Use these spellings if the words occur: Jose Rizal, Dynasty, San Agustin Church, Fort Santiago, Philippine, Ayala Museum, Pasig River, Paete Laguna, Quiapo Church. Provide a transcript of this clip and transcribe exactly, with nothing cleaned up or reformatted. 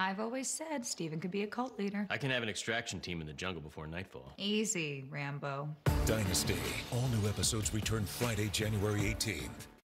I've always said Steven could be a cult leader. I can have an extraction team in the jungle before nightfall. Easy, Rambo. Dynasty. All new episodes return Friday, January eighteenth.